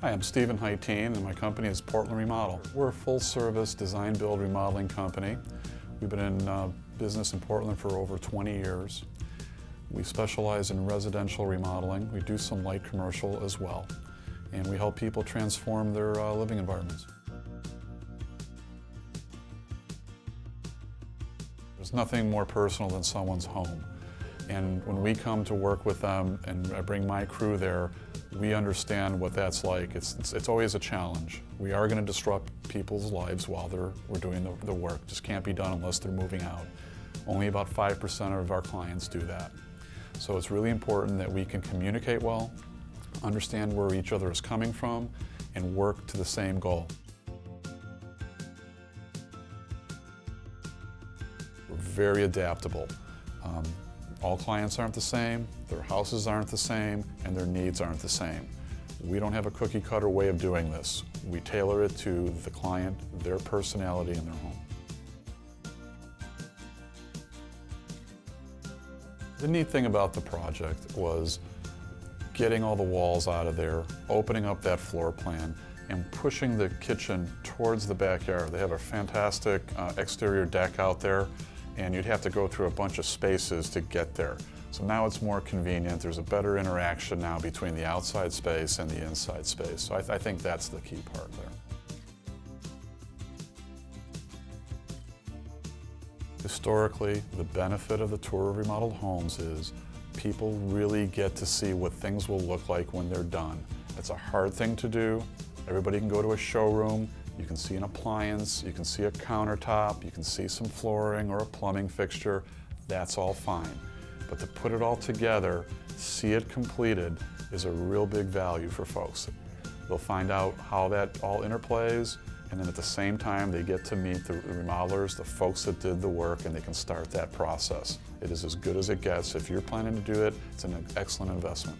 Hi, I'm Steve Heiteen, and my company is Portland Remodel. We're a full-service design, build, remodeling company. We've been in business in Portland for over 20 years. We specialize in residential remodeling. We do some light commercial as well, and we help people transform their living environments. There's nothing more personal than someone's home. And when we come to work with them, and I bring my crew there, we understand what that's like. It's always a challenge. We are going to disrupt people's lives while we're doing the work. Just can't be done unless they're moving out. Only about 5% of our clients do that. So it's really important that we can communicate well, understand where each other is coming from, and work to the same goal. We're very adaptable. All clients aren't the same, their houses aren't the same, and their needs aren't the same. We don't have a cookie-cutter way of doing this. We tailor it to the client, their personality, and their home. The neat thing about the project was getting all the walls out of there, opening up that floor plan, and pushing the kitchen towards the backyard. They have a fantastic exterior deck out there, and you'd have to go through a bunch of spaces to get there. So now it's more convenient. There's a better interaction now between the outside space and the inside space. So I think that's the key part there. Historically, the benefit of the tour of remodeled homes is people really get to see what things will look like when they're done. It's a hard thing to do. Everybody can go to a showroom. You can see an appliance, you can see a countertop, you can see some flooring or a plumbing fixture. That's all fine. But to put it all together, see it completed, is a real big value for folks. They'll find out how that all interplays, and then at the same time they get to meet the remodelers, the folks that did the work, and they can start that process. It is as good as it gets. If you're planning to do it, it's an excellent investment.